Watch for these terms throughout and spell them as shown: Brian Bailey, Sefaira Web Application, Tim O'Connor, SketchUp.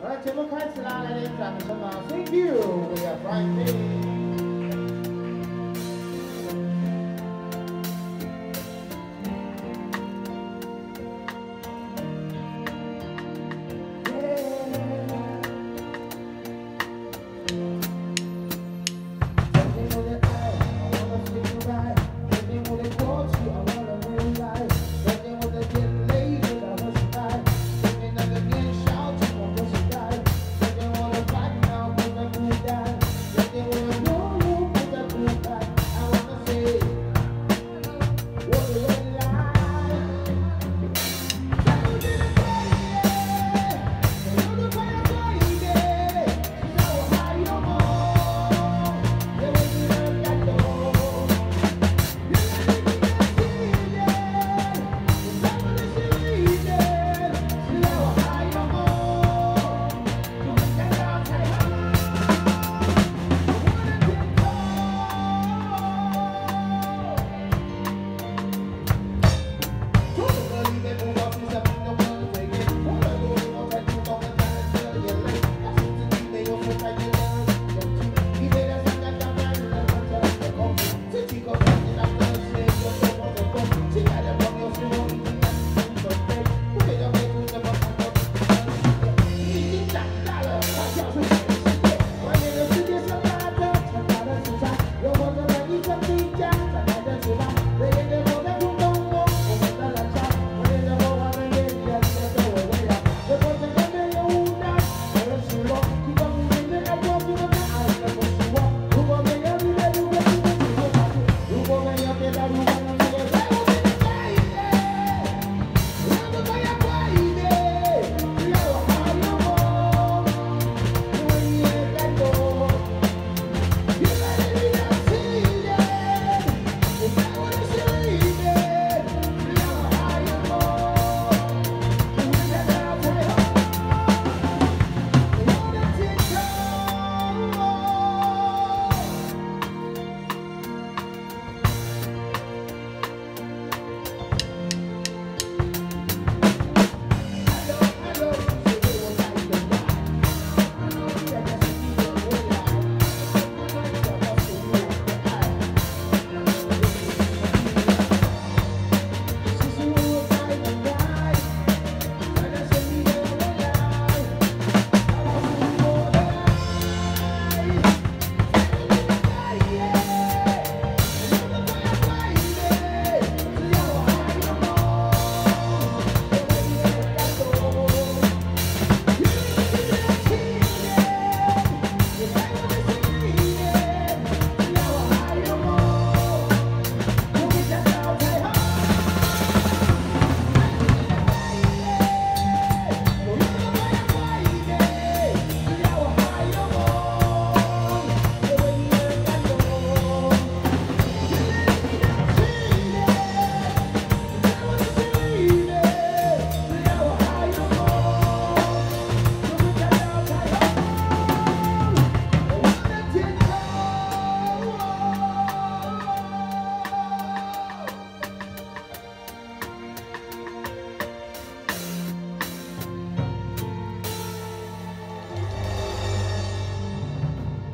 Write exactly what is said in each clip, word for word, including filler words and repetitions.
Alright, Tim O'Connor, thank you. We have Brian Bailey.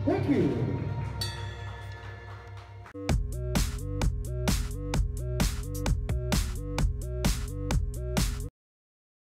Thank you.